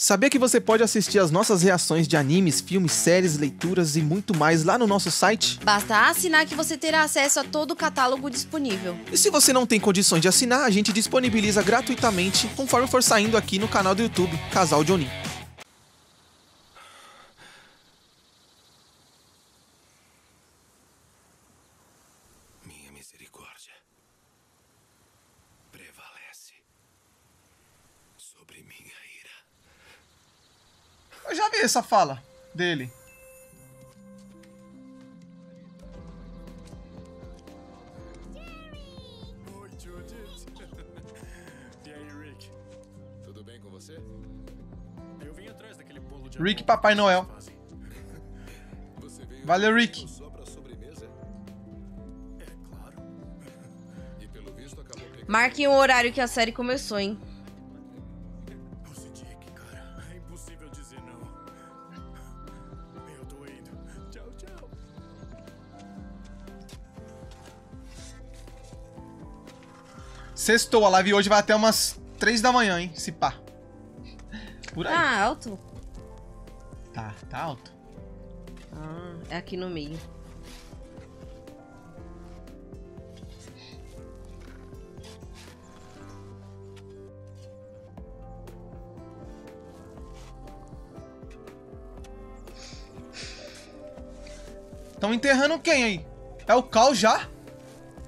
Sabia que você pode assistir as nossas reações de animes, filmes, séries, leituras e muito mais lá no nosso site? Basta assinar que você terá acesso a todo o catálogo disponível. E se você não tem condições de assinar, a gente disponibiliza gratuitamente conforme for saindo aqui no canal do YouTube, Casal Jounin. Minha misericórdia prevalece sobre minha ira. Eu já vi essa fala dele. Oi, Judith. E aí, Rick? Tudo bem com você? Eu vim atrás daquele bolo de Rick, Papai Noel. Você veio. Valeu, Rick. Só pra sobremesa? É claro. E pelo visto acabou. Marquem o horário que a série começou, hein? Sextou, a live hoje vai até umas 3 da manhã, hein? Se pá. Por aí. Ah, alto. Tá alto. Ah, é aqui no meio. Estão enterrando quem aí? É o Carl já?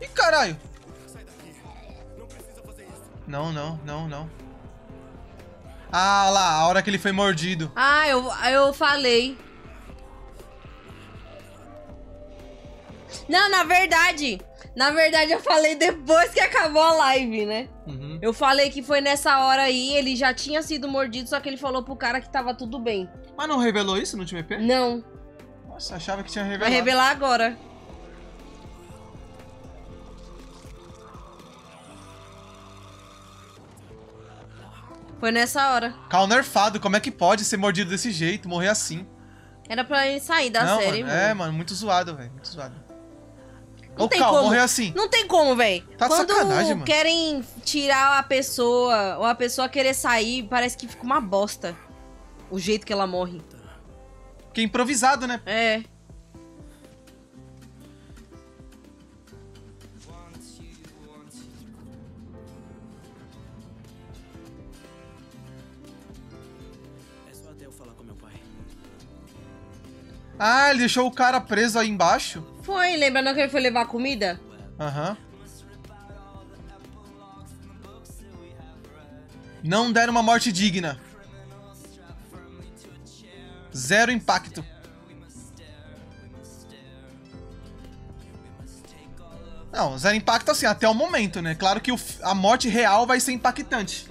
Ih, caralho. Não. Ah, lá, a hora que ele foi mordido. Ah, eu falei. Não, na verdade eu falei depois que acabou a live, né? Uhum. Eu falei que foi nessa hora aí, ele já tinha sido mordido, só que ele falou pro cara que tava tudo bem. Mas não revelou isso no último EP? Não. Nossa, achava que tinha revelado. Vai revelar agora. Foi nessa hora. Carl nerfado, como é que pode ser mordido desse jeito, morrer assim? Era pra ele sair da série, mano. É, mano, muito zoado, velho. Muito zoado. Ô, Carl, morrer assim. Não tem como, velho. Tá de sacanagem, mano. Quando querem tirar a pessoa, ou a pessoa querer sair, parece que fica uma bosta. O jeito que ela morre. Porque é improvisado, né? É. Ah, ele deixou o cara preso aí embaixo? Foi, lembra não que ele foi levar comida? Aham. Não deram uma morte digna. Zero impacto. Não, zero impacto assim, até o momento, né? Claro que a morte real vai ser impactante.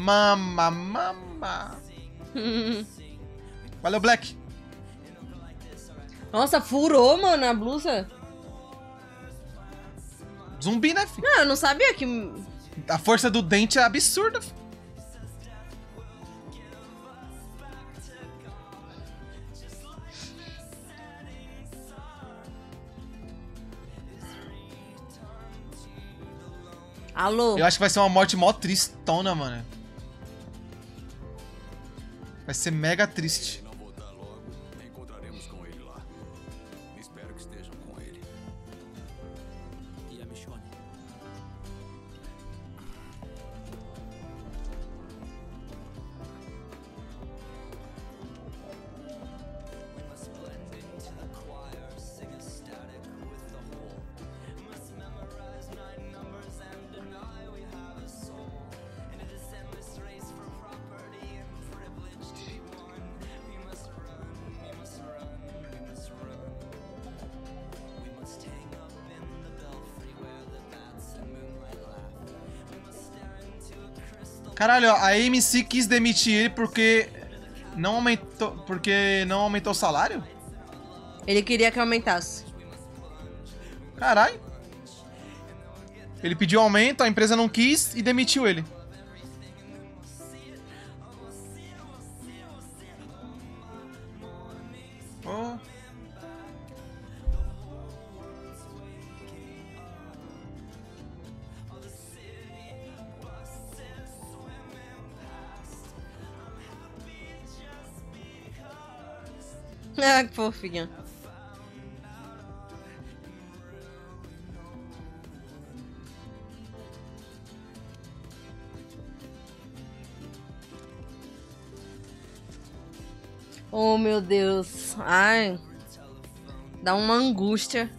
Mama. Valeu, Black. Nossa, furou, mano, a blusa. Zumbi, né, filho? Não, eu não sabia que... A força do dente é absurda, filho. Alô? Eu acho que vai ser uma morte mó tristona, mano. Vai ser mega triste. Não vou dar logo. Encontraremos com ele lá. Espero que estejam com ele. E a Michonne. Caralho, a AMC quis demitir ele porque não aumentou, o salário? Ele queria que aumentasse. Caralho. Ele pediu aumento, a empresa não quis e demitiu ele. Oh. Ah, que fofinho. Oh, meu Deus. Ai. Dá uma angústia.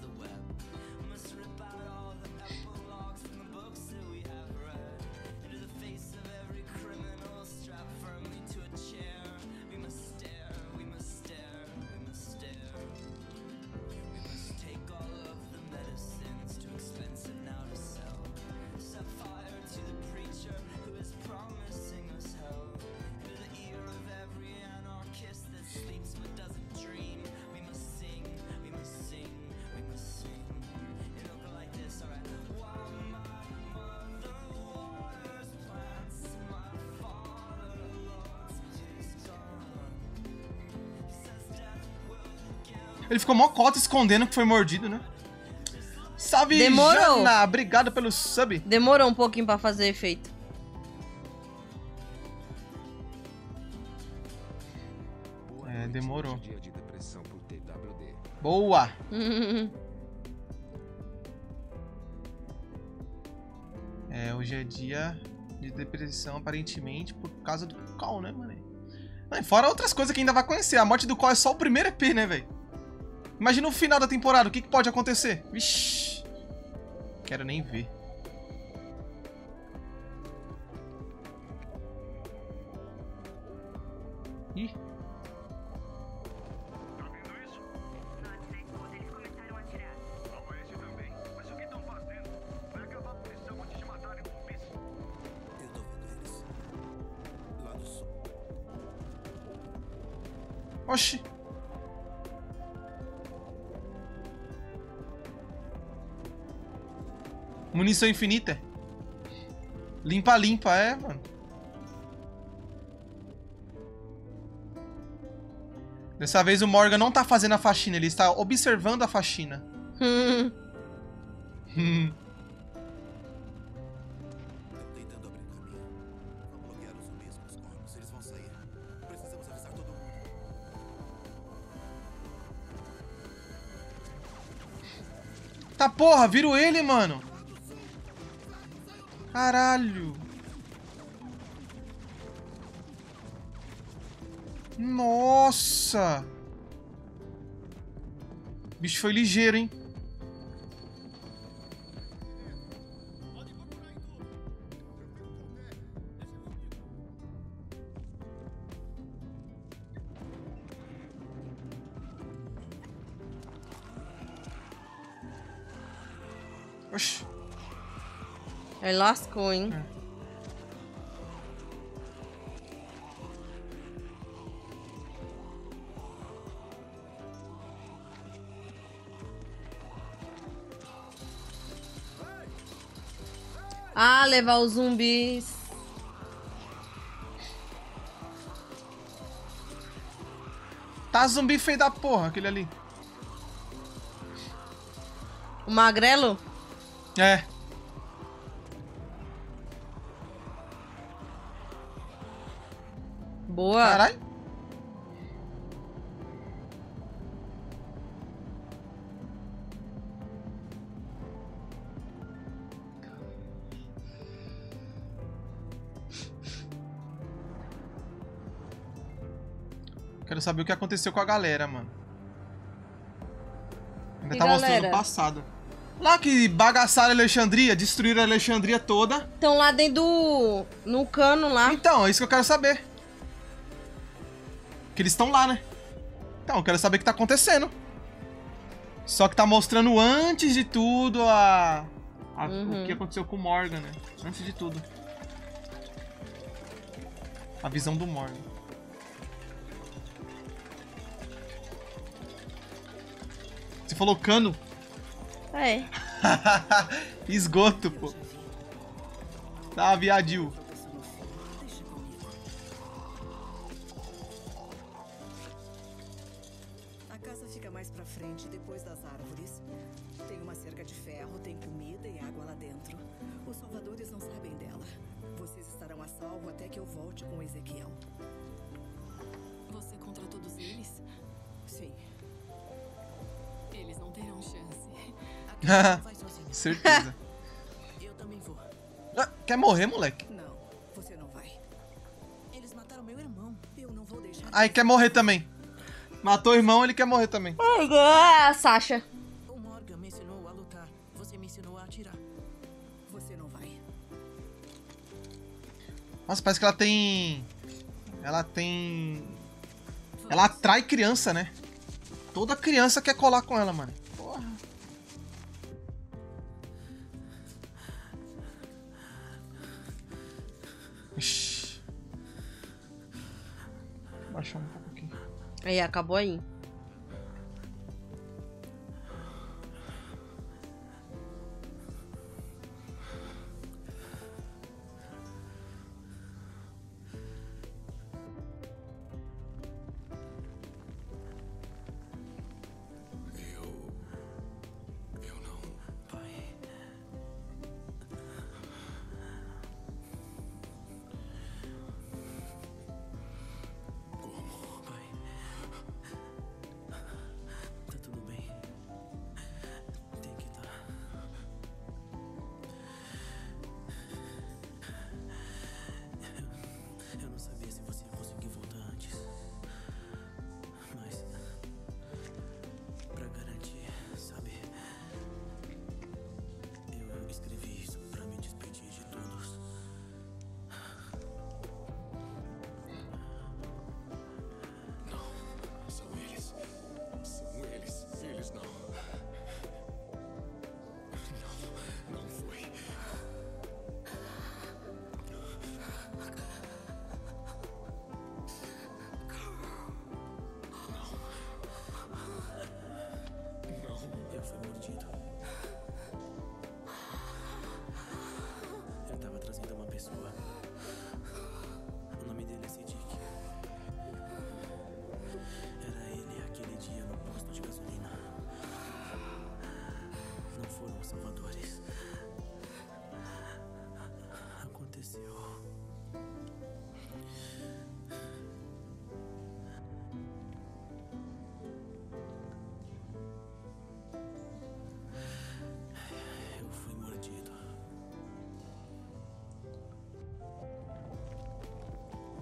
Ele ficou mó cota escondendo que foi mordido, né? Salve, demorou. Jana, obrigado pelo sub. Demorou um pouquinho pra fazer efeito. É, demorou. Boa! É, hoje é dia de depressão, aparentemente, por causa do Carl, né, mano? Fora outras coisas que ainda vai conhecer. A morte do Carl é só o primeiro EP, né, velho? Imagina o final da temporada, o que pode acontecer? Vixi. Quero nem ver. Ih. Tá vendo isso? Eles começaram a atirar. Ó, esse também. Mas o que estão fazendo? Vai acabar a punição antes de matarem o bicho. Eu tô vendo eles. Lá do sul. Oxi. Munição infinita. Limpa, limpa, é, mano. Dessa vez o Morgan não tá fazendo a faxina, ele está observando a faxina. Tá porra, viro ele, mano. Caralho. Nossa. O bicho foi ligeiro, hein? Oxi. Ele lascou, hein? É. Ah, levar os zumbis. Tá zumbi feio da porra, aquele ali. O magrelo? É. Boa. Caralho. Quero saber o que aconteceu com a galera, mano. Ainda tá mostrando o passado. Lá que bagaçaram a Alexandria, destruíram a Alexandria toda. Estão lá dentro do... no cano lá. Então, é isso que eu quero saber. Que eles estão lá, né? Então, eu quero saber o que tá acontecendo. Só que tá mostrando antes de tudo o que aconteceu com o Morgan, né? Antes de tudo. A visão do Morgan. Você falou cano? É. Esgoto, pô. Tá, viadil. Depois das árvores, tem uma cerca de ferro, tem comida e água lá dentro. Os salvadores não sabem dela. Vocês estarão a salvo até que eu volte com o Ezequiel. Você contra todos eles? Sim. Eles não terão chance. Certeza. Eu também vou. Ah, quer morrer, moleque? Não, você não vai. Eles mataram meu irmão. Eu não vou deixar. Ai, quer morrer também. Matou o irmão, ele quer morrer também. Ah, Sasha. O Morgan me ensinou a lutar. Você me ensinou a atirar. Você não vai. Nossa, parece que ela tem... Ela atrai criança, né? Toda criança quer colar com ela, mano. Porra. Ixi. Vou baixar um pouco aqui. Aí, acabou aí.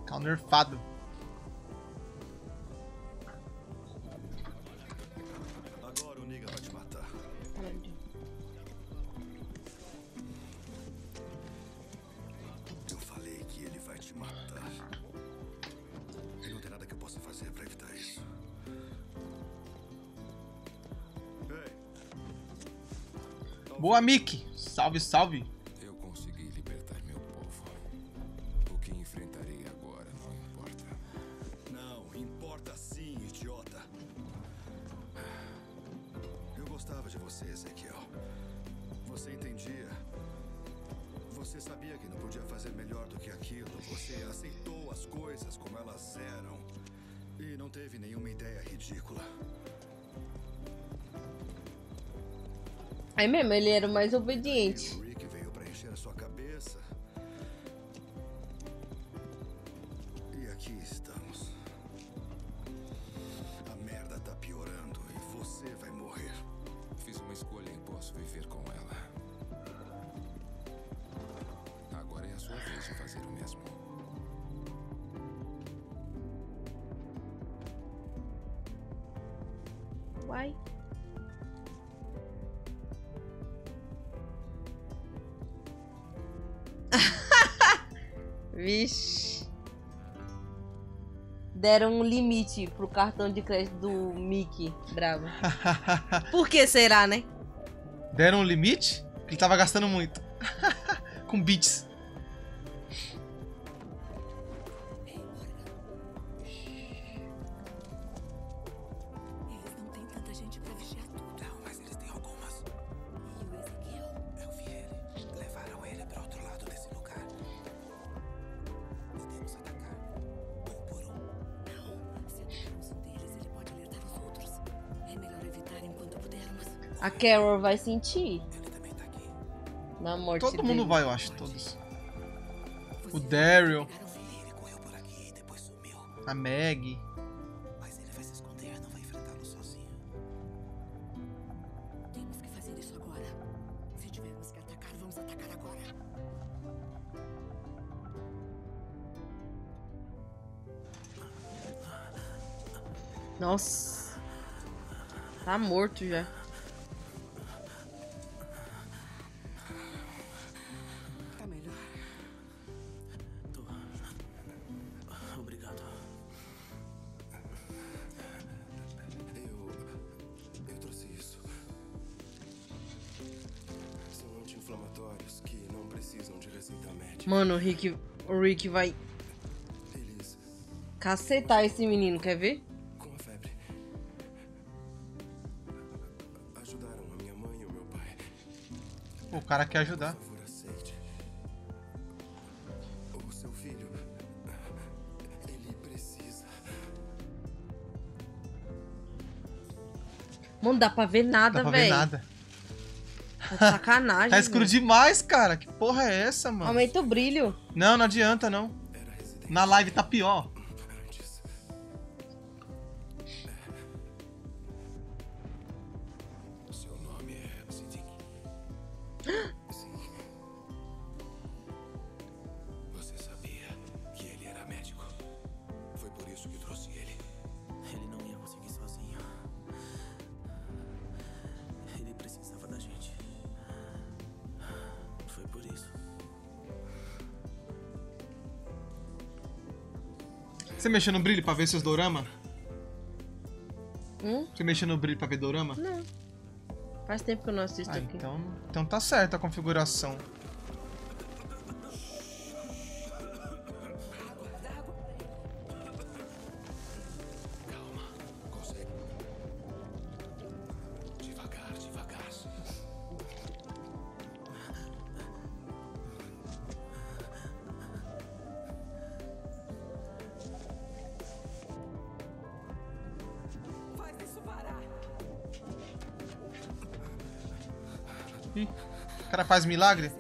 Tá nerfado. Agora o nigga vai te matar. Eu falei que ele vai te matar. E não tem nada que eu possa fazer pra evitar isso. Ei. Boa, Mickey. Salve, salve. É mesmo, ele era o mais obediente. O Rick veio preencher a sua cabeça. E aqui estamos. A merda tá piorando e você vai morrer. Fiz uma escolha e posso viver com ela. Agora é a sua vez de fazer o mesmo. Uai. Vixe. Deram um limite pro cartão de crédito do Mickey. Bravo. Por que será, né? Deram um limite? Ele tava gastando muito. Com bits. A Carol vai sentir. Na morte todo mundo vai, eu acho, todos. O Daryl. A Maggie. Mas ele vai se esconder, não vai enfrentar. agora. Nossa. Tá morto já. Tá melhor. Tô. Obrigado. Eu trouxe isso. São anti-inflamatórios que não precisam de receita médica. Mano, o Rick vai cacetar esse menino, quer ver? O cara quer ajudar. Por favor, aceite. O seu filho, ele precisa. Mano, dá pra ver nada, velho. Dá pra ver nada. Tá sacanagem. Tá escuro demais, cara. Que porra é essa, mano? Aumenta o brilho. Não, não adianta, não. Na live tá pior. Você mexeu no brilho pra ver seus dorama? Você mexeu no brilho pra ver dorama? Não. Faz tempo que eu não assisto aqui. Então tá certo a configuração. O cara faz milagre?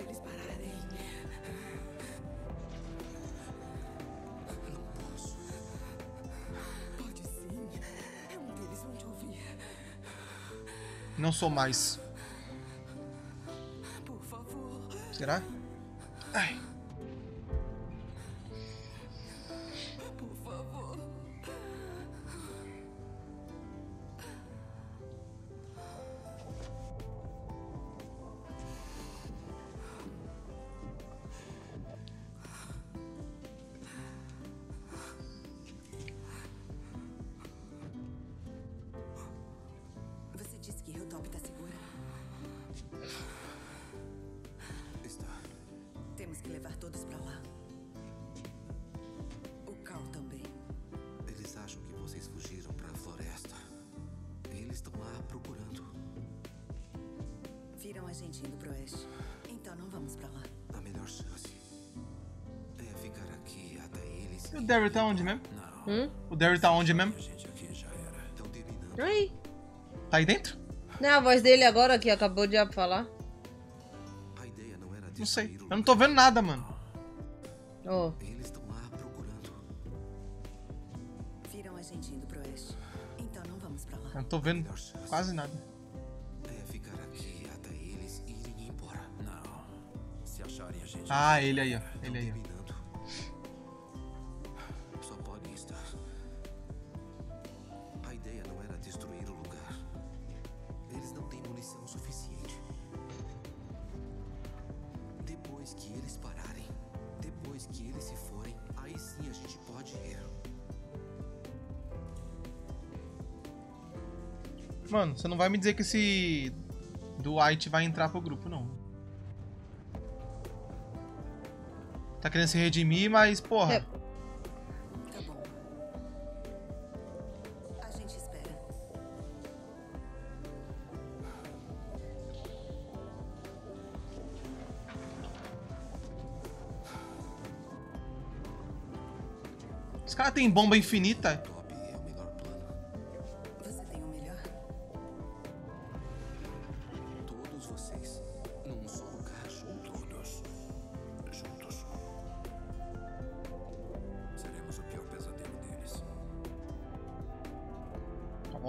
Não sou mais. Será? Ai. Viram a gente indo pro oeste. Então não vamos pra lá. A melhor chance é ficar aqui até eles. O Derry tá onde mesmo? O Derry tá onde mesmo? Oi. Tá aí dentro? Não, a voz dele agora que acabou de falar. A ideia não era de. Não sei. Eu não tô vendo nada, mano. Oh. Eles estão lá procurando. Viram a gente indo pro oeste. Então não vamos pra lá. Eu não tô vendo quase nada. Ah, ele aí, ó. Ele aí, ó. Só podem estar. A ideia não era destruir o lugar. Eles não têm munição suficiente. Depois que eles pararem, depois que eles se forem, aí sim a gente pode ir. Mano, você não vai me dizer que esse Dwight vai entrar pro grupo, não. Tá querendo se redimir, mas porra. É. Tá bom. A gente espera. Os caras têm bomba infinita.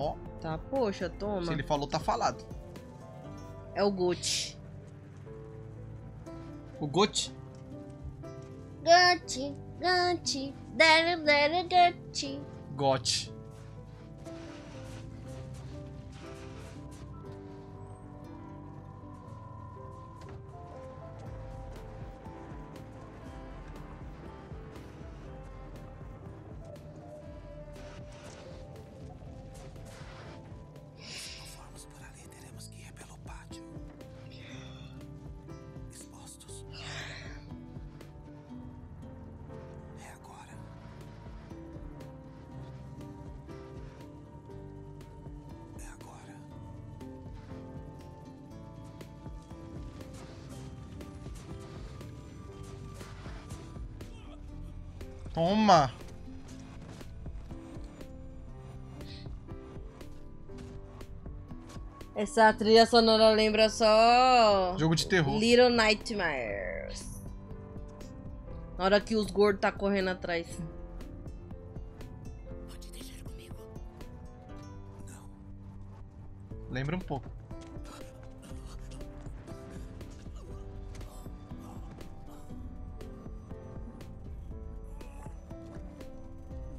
Ó. Tá, poxa, toma. Se ele falou, tá falado. É o Gote. O Gotti. Gotti, Gotti, Gotti. Gotti. Toma! Essa trilha sonora lembra só... jogo de terror. Little Nightmares. Na hora que os gordos tá correndo atrás. Pode deixar comigo. Não. Lembra um pouco.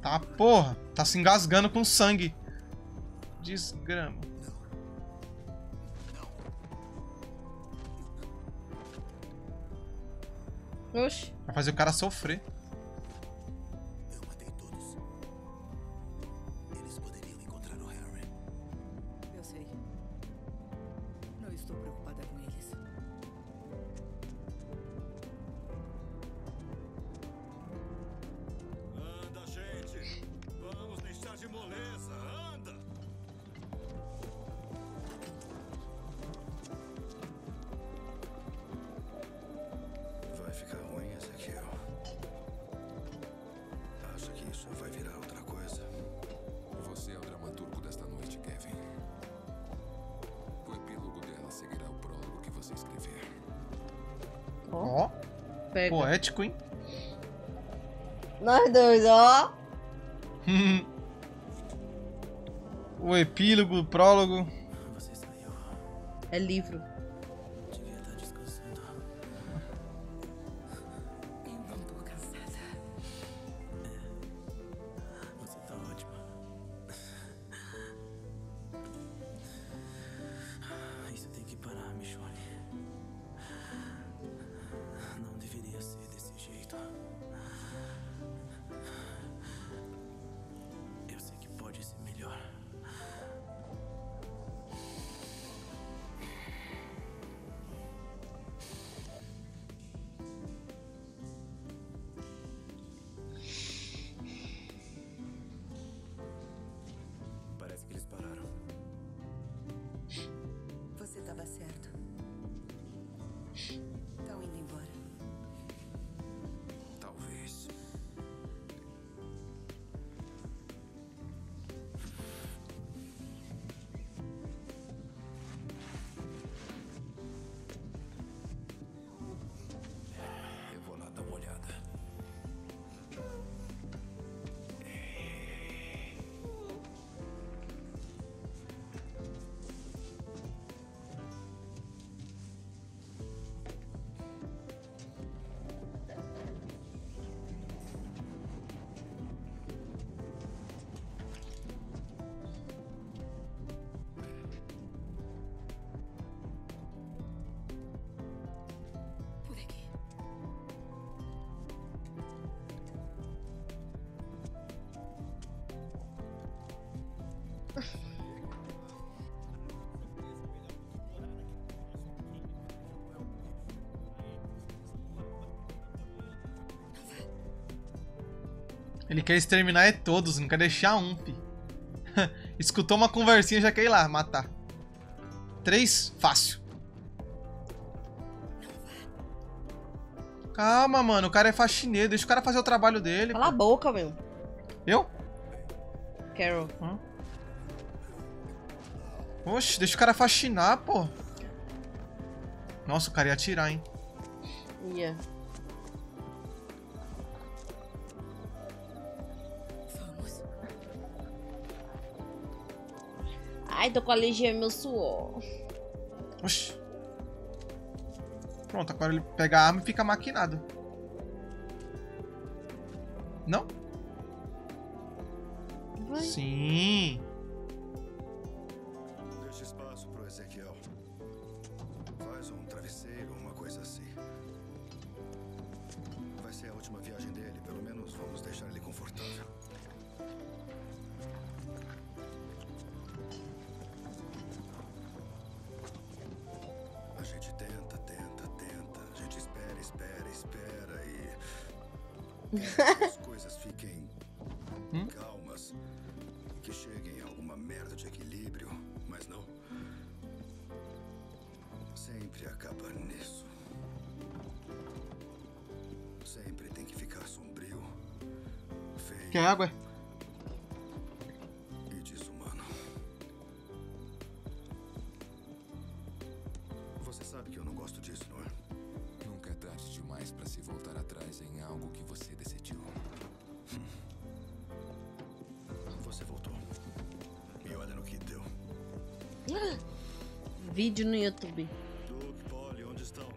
Tá, porra, tá se engasgando com sangue. Desgrama. Oxi. Vai fazer o cara sofrer. Eu matei todos. Eles poderiam encontrar o Harry. Eu sei. Não estou preocupada com eles. Ó, poético, hein? Nós dois, ó. O epílogo, o prólogo. Você saiu. É livro. Devia estar descansando. Eu não tô cansada. Você tá ótima. Isso tem que parar, Michonne. Deveria ser desse jeito. Eu sei que pode ser melhor. Parece que eles pararam. Você estava certo. Estão indo embora. Ele quer exterminar é todos, não quer deixar um, pi. Escutou uma conversinha, já quer ir lá matar. 3, fácil. Calma, mano, o cara é faxineiro, deixa o cara fazer o trabalho dele. Cala a boca, meu. Eu? Carol. Oxe, deixa o cara faxinar, pô. Nossa, o cara ia atirar, hein? Ia. Vamos. Ai, tô com alergia ao meu suor. Oxe. Pronto, agora ele pega a arma e fica maquinado. Não? Vai. Sim. Deixa espaço pro Ezequiel. Faz um travesseiro, uma coisa assim. Vai ser a última viagem dele, pelo menos vamos deixar ele confortável. A gente tenta, a gente espera e... que as coisas fiquem calmas, que cheguem a alguma merda de equilíbrio, mas não. Sempre acaba nisso. Sempre tem que ficar sombrio, feio. Quer água? E desumano. Você sabe que eu não gosto disso, não é? Nunca é tarde demais pra se voltar atrás em algo que você decidiu. Você voltou. E olha no que deu. Vídeo no YouTube. Luke, Polly, onde estão?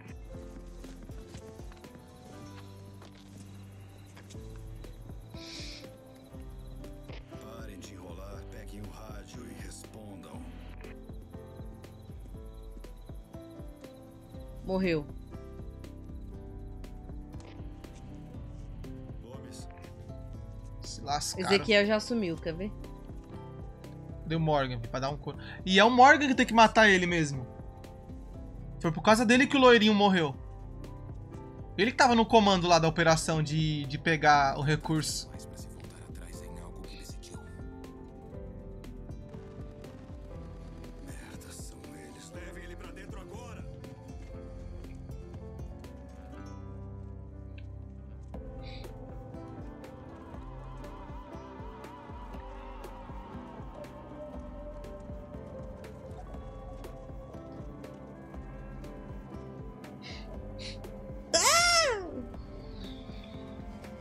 Parem de enrolar, peguem o rádio e respondam. Morreu. Gomes. Se lascaram. Ezequiel já sumiu, quer ver? Deu Morgan pra dar um cor. E é o Morgan que tem que matar ele mesmo. Foi por causa dele que o loirinho morreu. Ele que tava no comando lá da operação de pegar o recurso.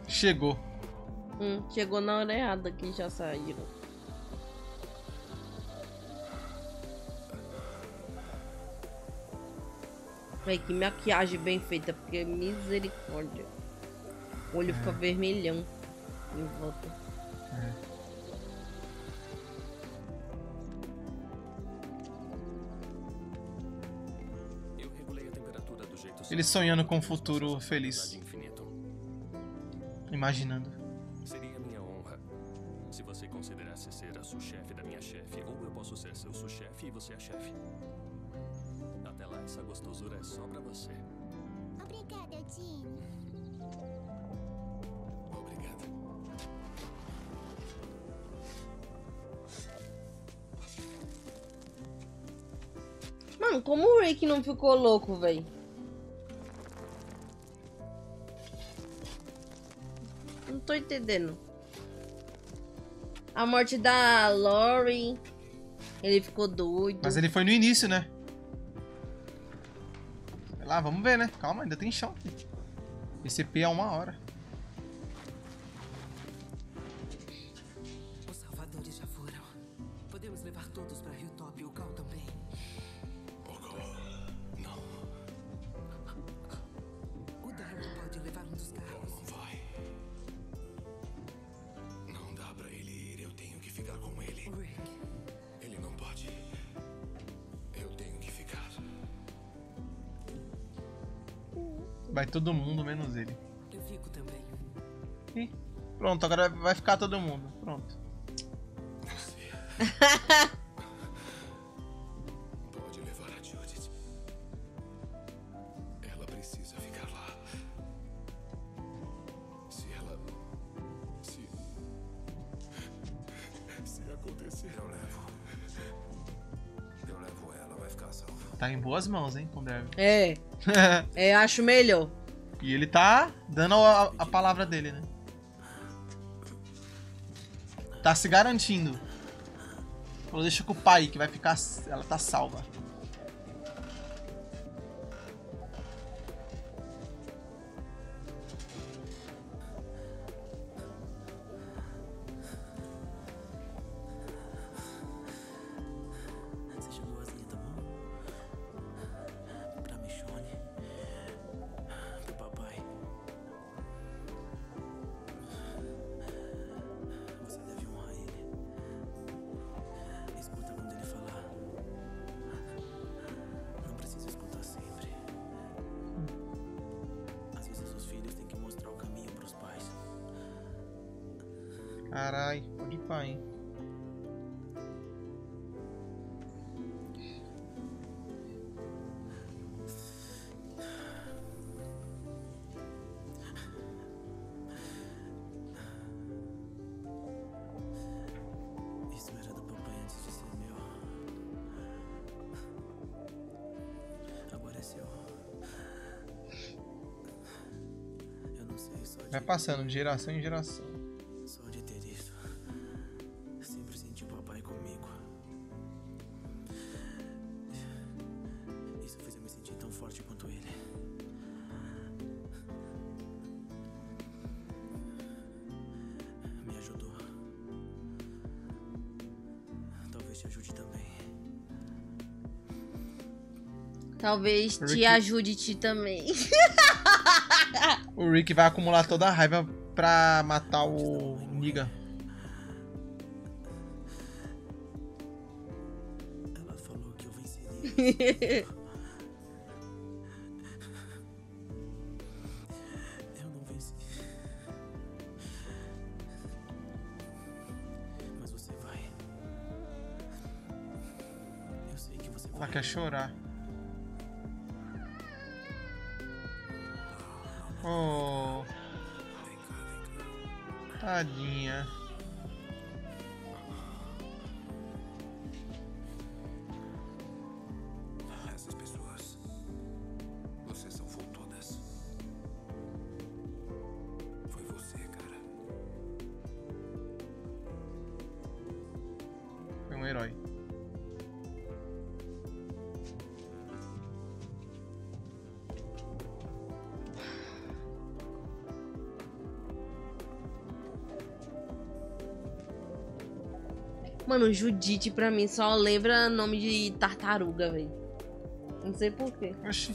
Chegou. Chegou na hora errada que já saíram. Ai, que maquiagem bem feita, porque misericórdia. O olho fica vermelhão em volta. Eu regulei a temperatura do jeito certo. Ele sonhando com um futuro feliz. Imaginando. Seria minha honra se você considerasse ser a sous-chefe da minha chefe, ou eu posso ser seu sous-chefe e você a chefe. Até lá, essa gostosura é só pra você. Obrigada, Jim. Obrigada. Mano, como o Rick não ficou louco, véi? Tô entendendo. A morte da Laurie, ele ficou doido. Mas ele foi no início, né? Sei lá, vamos ver, né? Calma, ainda tem chão. Esse EP é 1 hora. Os salvadores já foram. Podemos levar todos pra Hilltop e o Carl também. O Carl? Não. O Darwin pode levar um dos carros. Vai todo mundo menos ele. Eu fico também. E pronto, agora vai ficar todo mundo. Pronto. Pode levar a Judith. Ela precisa ficar lá. Se acontecer, eu levo. Eu levo ela, vai ficar salva. Tá em boas mãos, hein, com Derby. É. É, acho melhor. E ele tá dando a palavra dele, né? Tá se garantindo. Falou, deixa com o pai que vai ficar. Ela tá salva. Carai, pode ir pra, hein? Vai passando de geração em geração. Só de ter isso, sempre senti o papai comigo. Isso fez eu me sentir tão forte quanto ele. Me ajudou. Talvez te ajude também. Talvez te ajude te também. O Rick vai acumular toda a raiva pra matar o Niga. Ela falou que eu venceria. Eu não venci. Mas você vai. Eu sei que você vai. Ela quer chorar. Oh, tadinha. Essas pessoas, vocês são foutudas. Foi você, cara. Foi um herói. Mano, Judite pra mim só lembra nome de tartaruga, velho. Não sei porquê. Oxi.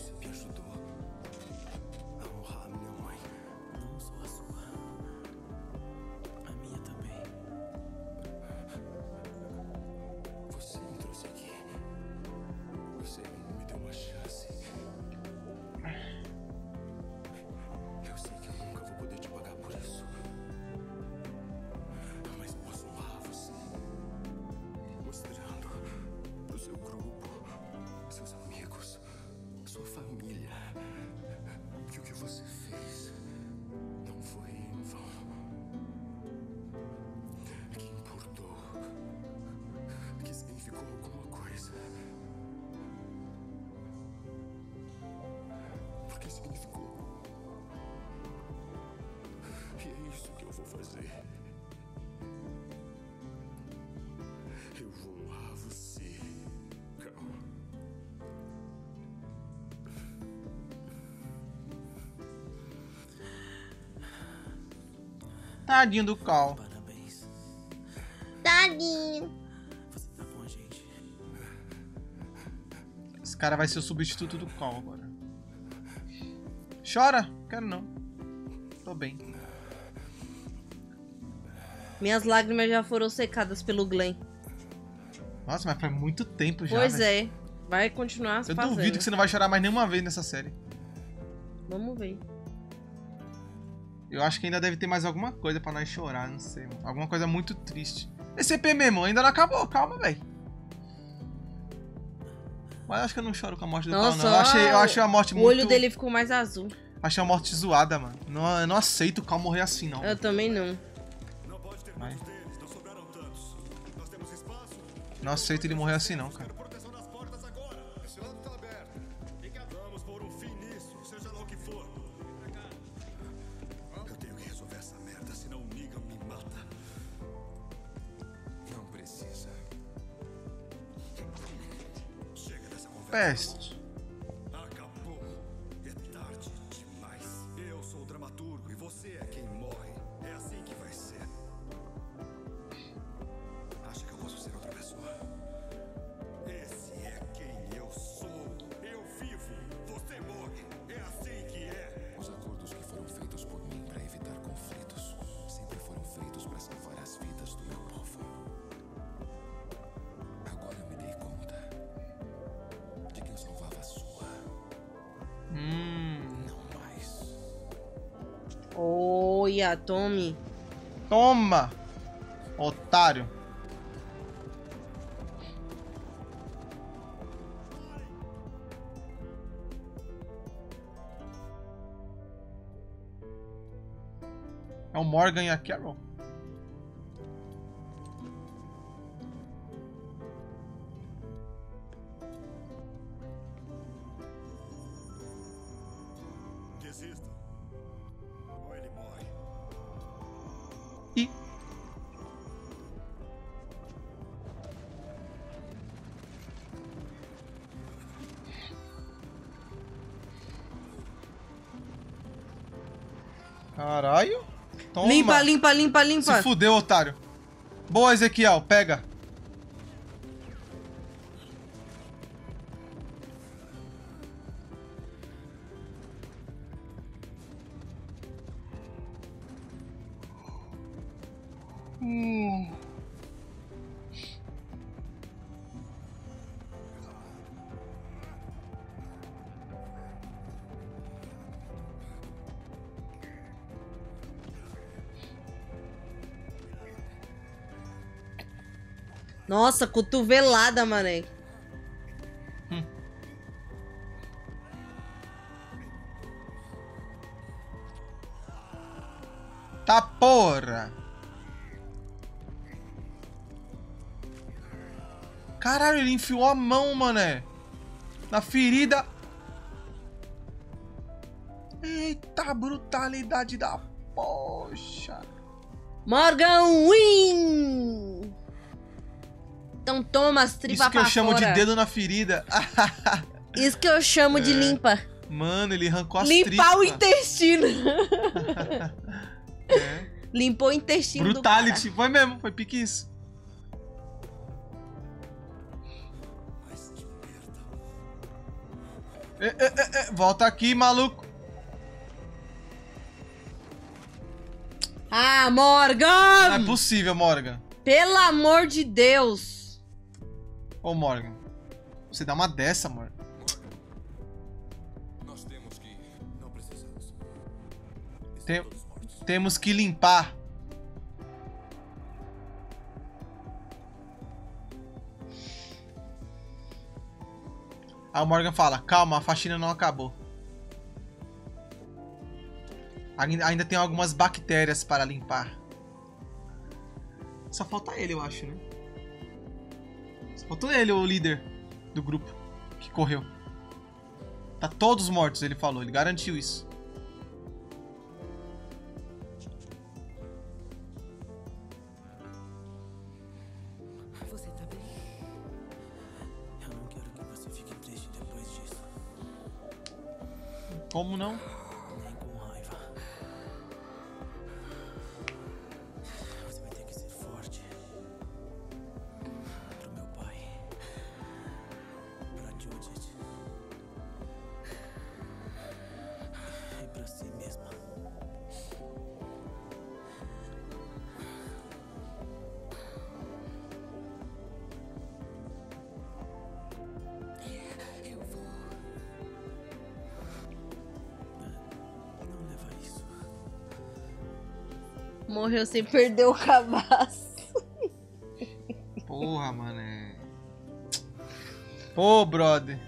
Tadinho do Carl. Parabéns. Tadinho. Você tá com a gente. Esse cara vai ser o substituto do Carl agora. Chora? Quero não. Tô bem. Minhas lágrimas já foram secadas pelo Glenn. Nossa, mas faz muito tempo já. Pois é. Vai continuar se fazendo. Eu duvido que você não vai chorar mais nenhuma vez nessa série. Vamos ver. Eu acho que ainda deve ter mais alguma coisa pra nós chorar, não sei. Alguma coisa muito triste. Esse EP mesmo ainda não acabou, calma, velho. Mas eu acho que eu não choro com a morte do Carl, não. Eu achei a morte muito... O olho dele ficou mais azul. Achei a morte zoada, mano. Não, eu não aceito o Carl morrer assim, não. Eu também não. Mas... não aceito ele morrer assim, não, cara. Peste. Acabou. É tarde demais. Eu sou o dramaturgo e você é quem morre. É assim que vai ser. Acha que eu posso ser outra pessoa? Esse é quem eu sou. Eu vivo, você morre. É assim que é. Os acordos que foram feitos por mim para evitar conflitos sempre foram feitos para salvar as vidas do meu povo. Olha, tome. Toma! Otário. É o Morgan e a Carol? Desista. Ou ele morre. E caralho. Toma. Limpa, limpa, limpa, limpa. Se fudeu, otário. Boa, Ezequiel. Pega. Nossa, cotovelada, mané. Tá porra. Caralho, ele enfiou a mão, mané. Na ferida. Eita, brutalidade da poxa. Morgan Win. Então toma as tripas pra fora. Isso que eu chamo de dedo na ferida. Isso que eu chamo de limpa. Mano, ele arrancou as tripas. Limpar o intestino. É. Limpou o intestino. Brutality. Do cara. Foi mesmo, foi pique isso. Mas que merda. Volta aqui, maluco. Ah, Morgan! Não é possível, Morgan. Pelo amor de Deus. Ô, Morgan, você dá uma dessa, Morgan. Nós temos que... Não precisamos. Temos que limpar. Aí o Morgan fala, calma, a faxina não acabou. Ainda tem algumas bactérias para limpar. Só falta ele, eu acho, né? Faltou ele, o líder do grupo que correu. Tá todos mortos, ele falou. Ele garantiu isso. Você tá bem? Eu não quero que você fique triste depois disso. Como não? Nem com raiva. Você vai ter que ser forte. Morreu sem perder o cabaço. Porra, mané. Pô, brother.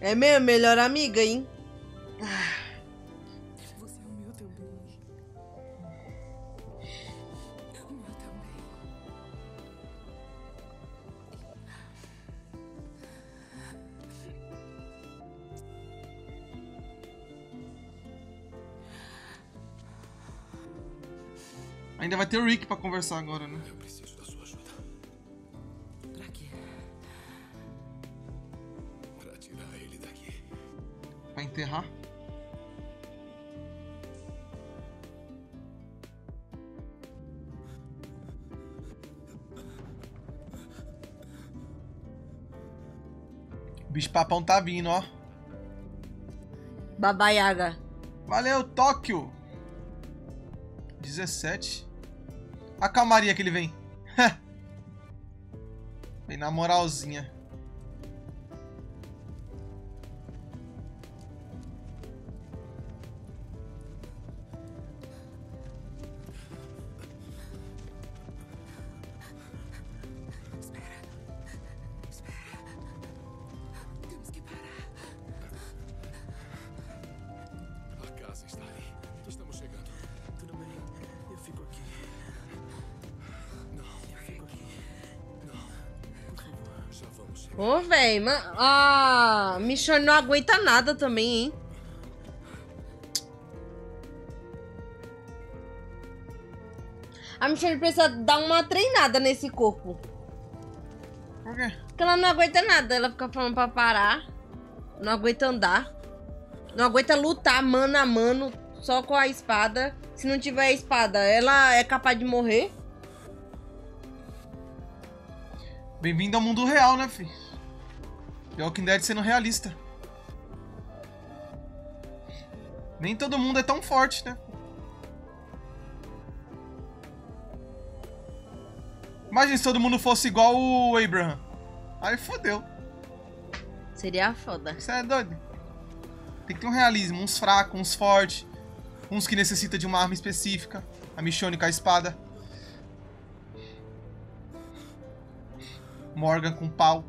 É minha melhor amiga, hein? Você é o meu teu bem. O meu também. Ainda vai ter o Rick pra conversar agora, né? Eu preciso da sua ajuda. Pra quê? Pra tirar ele daqui. Pra enterrar? O bicho papão tá vindo, ó. Baba Yaga. Valeu, Tóquio. 17. A calmaria que ele vem. Vem na moralzinha. Ô, velho, a Michonne não aguenta nada também, hein? A Michonne precisa dar uma treinada nesse corpo. Por quê? Porque ela não aguenta nada, ela fica falando pra parar. Não aguenta andar. Não aguenta lutar mano a mano, só com a espada. Se não tiver a espada, ela é capaz de morrer. Bem-vindo ao mundo real, né, fi? The Walking Dead sendo realista. Nem todo mundo é tão forte, né? Imagina se todo mundo fosse igual o Abraham. Aí fodeu. Seria foda. Você é doido. Tem que ter um realismo. Uns fracos, uns fortes. Uns que necessitam de uma arma específica. A Michonne com a espada. Morgan com pau.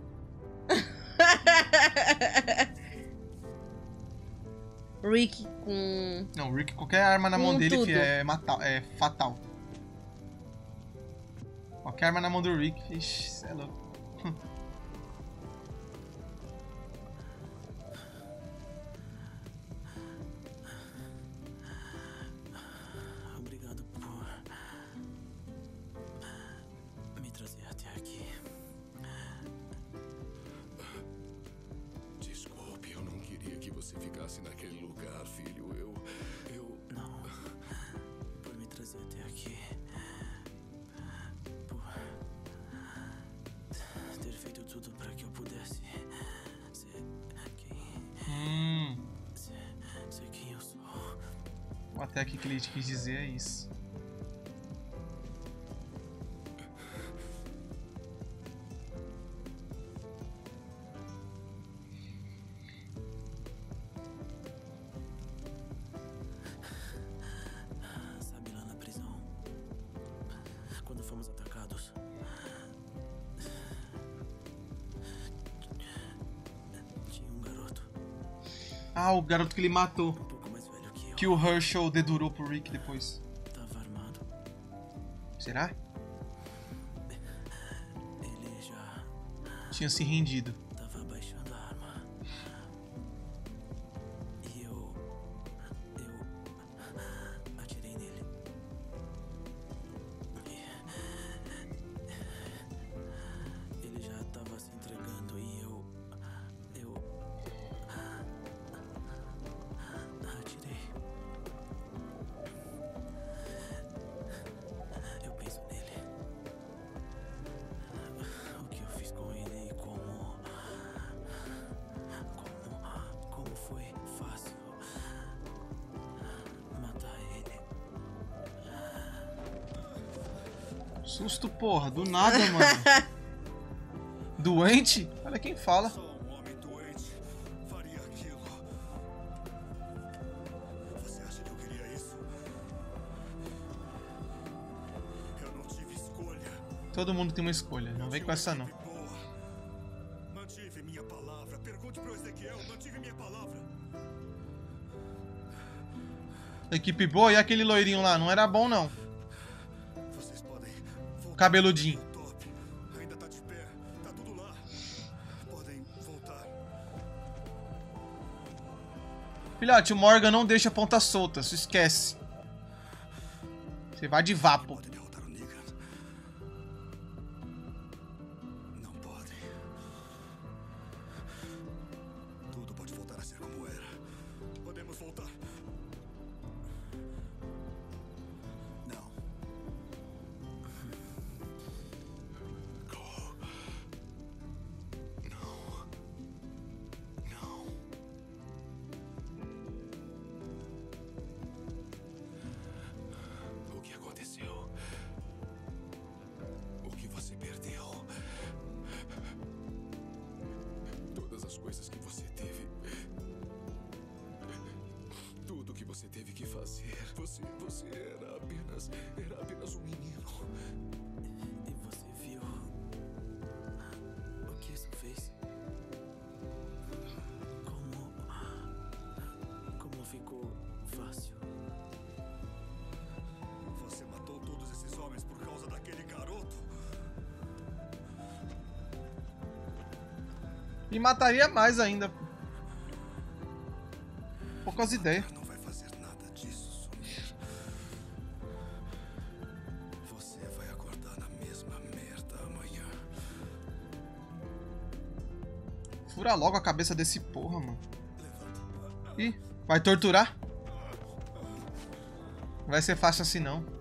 Rick com... Não, Rick, qualquer arma na mão dele é fatal. Qualquer arma na mão do Rick, ixi, cê é louco. Obrigado por me trazer até aqui. Desculpe, eu não queria que você ficasse naquele lugar, filho. Eu... Não. Por me trazer até aqui. Tudo para que eu pudesse ser quem eu sou. Até aqui que ele quis dizer é isso. Sabe, lá na prisão, quando fomos atacados, o garoto que ele matou. Um pouco mais velho que o Herschel dedurou pro Rick depois. Tava armado. Será? Ele já tinha se rendido. Tava abaixando a arma. E eu atirei nele. Ele já tava se entregando e susto, porra, do nada, mano. Doente? Olha quem fala. Só um homem doente faria aquilo. Você acha que eu queria isso? Eu não tive escolha. Todo mundo tem uma escolha, não vem com essa não. Mantive minha palavra. Pergunte pro Ezequiel, mantive minha palavra. Equipe boa, e aquele loirinho lá? Não era bom, não. Cabeludinho. Ainda tá de pé. Tá tudo lá. Podem voltar. Filhote, o Morgan não deixa a ponta solta. Se esquece. Você vai de vapo. Não podem. Tudo pode voltar a ser como era. Podemos voltar. Coisas que você teve, tudo que você teve que fazer, você era apenas um menino. E você viu o que isso fez? Como ficou fácil? Você matou todos esses homens por causa daquele garoto? Me mataria mais ainda. Poucas ideias. Não vai fazer nada disso, Sonia. Você vai acordar na mesma merda amanhã. Fura logo a cabeça desse porra, mano. Ih, vai torturar? Não vai ser fácil assim, não.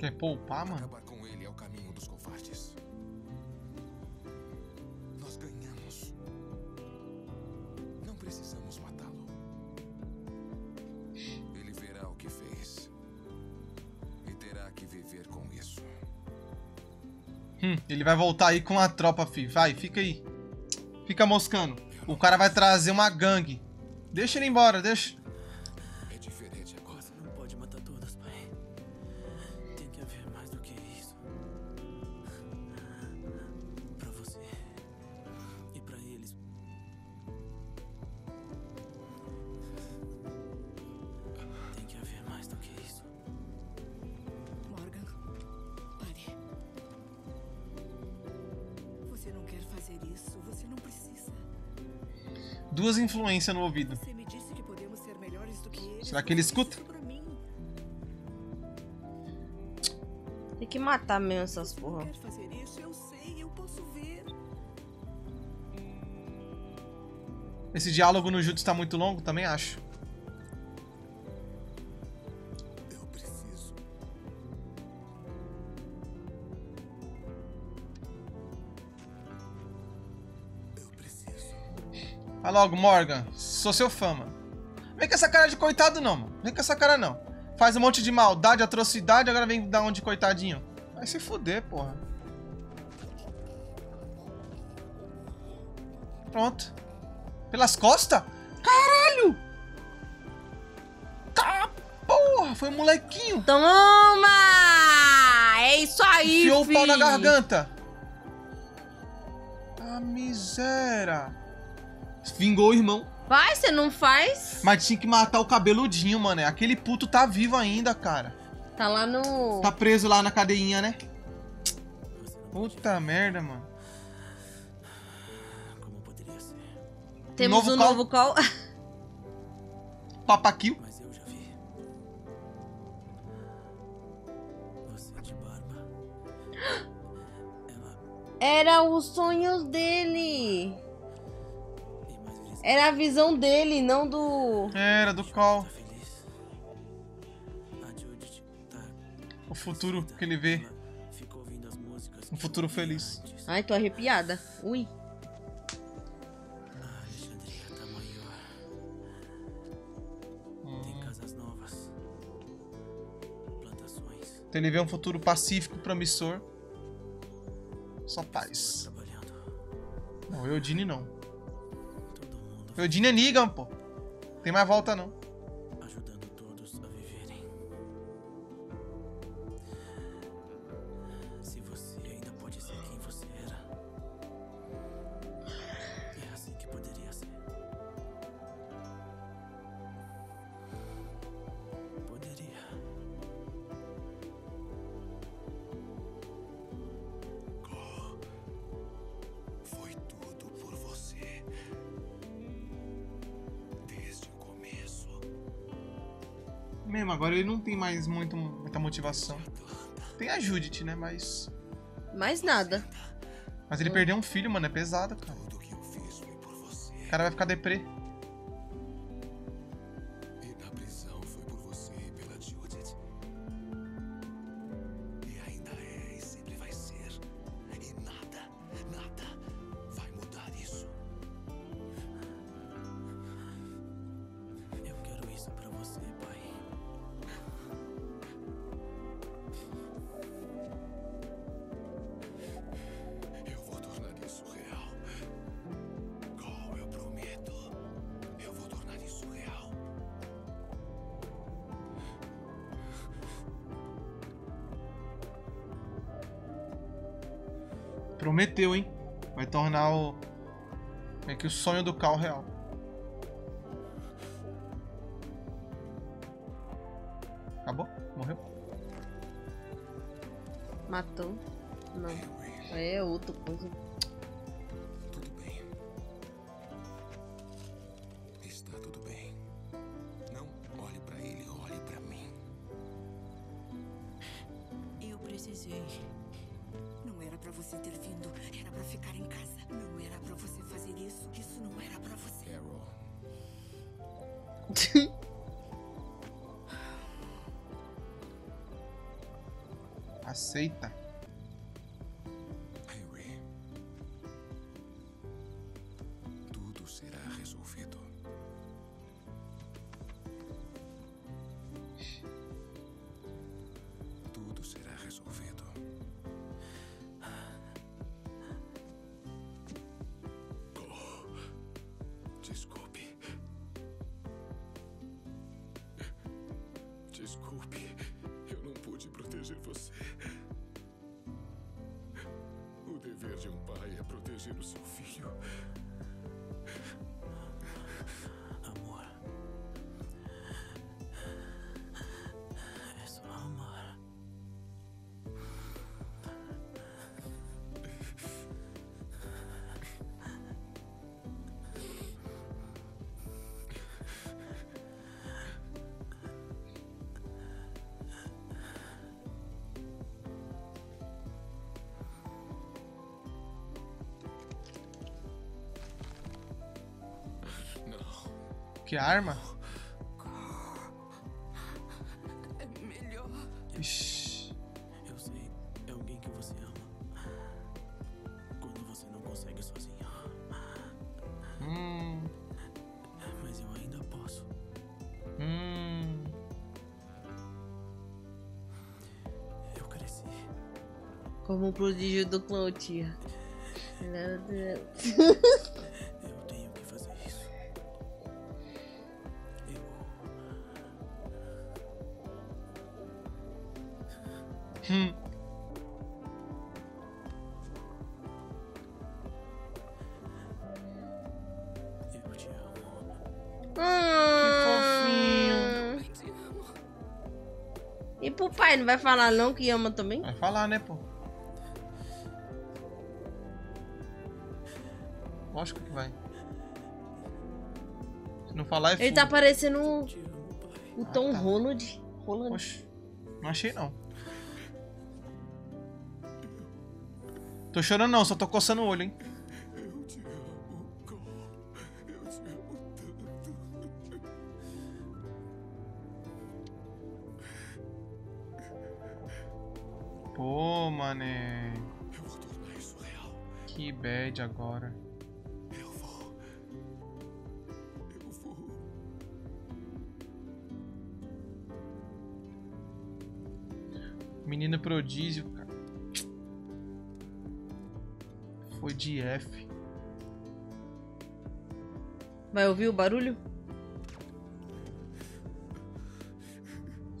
Quer poupar, mano? Acabar com ele é o caminho dos covardes. Nós ganhamos. Não precisamos matá-lo. Ele verá o que fez e terá que viver com isso. Ele vai voltar aí com a tropa, filho. Vai, fica aí. Fica moscando. O cara vai trazer uma gangue. Deixa ele embora, deixa. Duas influências no ouvido. Você me disse que podemos ser melhores do que eles. Será que ele escuta? Tem que matar mesmo essas porra. Quer fazer isso, eu sei, eu posso ver. Esse diálogo no Jutsu tá muito longo, também acho. Eu preciso. Vai logo, Morgan. Sou seu fã, mano. Vem com essa cara de coitado, não, mano. Vem com essa cara, não. Faz um monte de maldade, atrocidade, agora vem dar um de coitadinho. Vai se fuder, porra. Pronto. Pelas costas? Caralho! Tá, porra! Foi um molequinho. Toma! É isso aí, filho. Enfiou o pau na garganta. Ah, miséria. Vingou o irmão. Vai, você não faz? Mas tinha que matar o cabeludinho, mano. Aquele puto tá vivo ainda, cara. Tá lá no... Tá preso lá na cadeinha, né? Puta merda, mano. Como poderia ser? Temos um novo call. Papa kill. Mas eu já vi. Você de barba. Ela... Era os sonhos dele. Era a visão dele, não do... Era do Carl. O futuro que ele vê. Um futuro feliz. Ai, tô arrepiada. Ui. Então ele vê um futuro pacífico, promissor. Só paz. Não, eu Dini não. Eu Dini é Negan, pô. Tem mais volta, não. Ajudando todos a viverem. Se você ainda pode ser quem você era. É assim que poderia ser. Poderia. Carl, foi tudo por você. mesmo, agora ele não tem mais muita motivação. Tem a Judith, né, mas... mais nada. Mas ele perdeu um filho, mano, é pesado, cara. O cara vai ficar deprê. Prometeu, hein? Vai tornar o... é que o sonho do Carl real. Acabou? Morreu? Matou? Não. É outro coisa. Tudo bem. Está tudo bem. Não olhe pra ele, olhe pra mim. Eu precisei. Não era pra você ter vindo, era pra ficar em casa. Não era pra você fazer isso, isso não era pra você. Carol. Aceita. Tudo será resolvido. Tudo será resolvido. Desculpe, eu não pude proteger você. O dever de um pai é proteger o seu filho. Amor. É só amor. Que arma? É melhor. Ixi. Eu sei, é alguém que você ama. Quando você não consegue sozinho. Mas eu ainda posso. Eu cresci. Como um prodígio do Cloutier. Meu Deus. Eu te amo. Que fofinho. Eu te amo. E pro pai não vai falar não que ama também? Vai falar, né, pô? Lógico que vai. Se não falar é foda. Ele tá parecendo o Tom Holland. Poxa, não achei não. Tô chorando não, só tô coçando o olho, hein? Eu te amo, Carl. Eu te amo tanto. Pô, mané. Eu vou tornar isso real. Que bad agora. Eu vou. Menino prodígio, cara. Foi de F. Vai ouvir o barulho?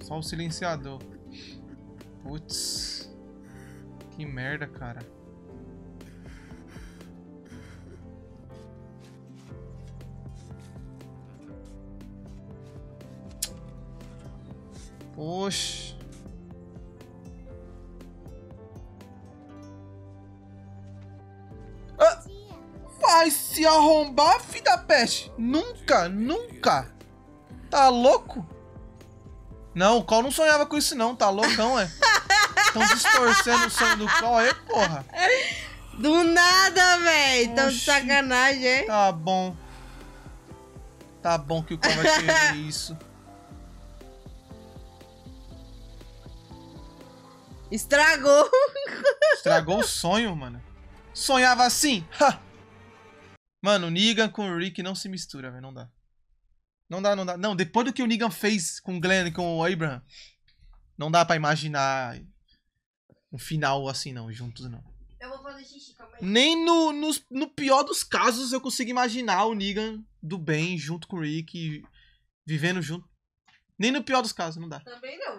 Só o silenciador. Putz. Que merda, cara. Poxa. Vai se arrombar, filho da peste. Nunca, nunca. Tá louco? Não, o Carl não sonhava com isso não, tá loucão, é? Estão distorcendo o sonho do Carl aí, porra. Do nada, velho. Tão de sacanagem, hein? Tá bom. Tá bom que o Carl vai querer isso. Estragou. Estragou o sonho, mano. Sonhava assim? Ha! Mano, o Negan com o Rick não se mistura, velho. Não dá. Não dá, não dá. Não, depois do que o Negan fez com o Glenn e com o Abraham, não dá pra imaginar um final assim, não. Juntos, não. Eu vou fazer xixi, calma aí. Nem no pior dos casos eu consigo imaginar o Negan do bem junto com o Rick, vivendo junto. Nem no pior dos casos, não dá. Também não.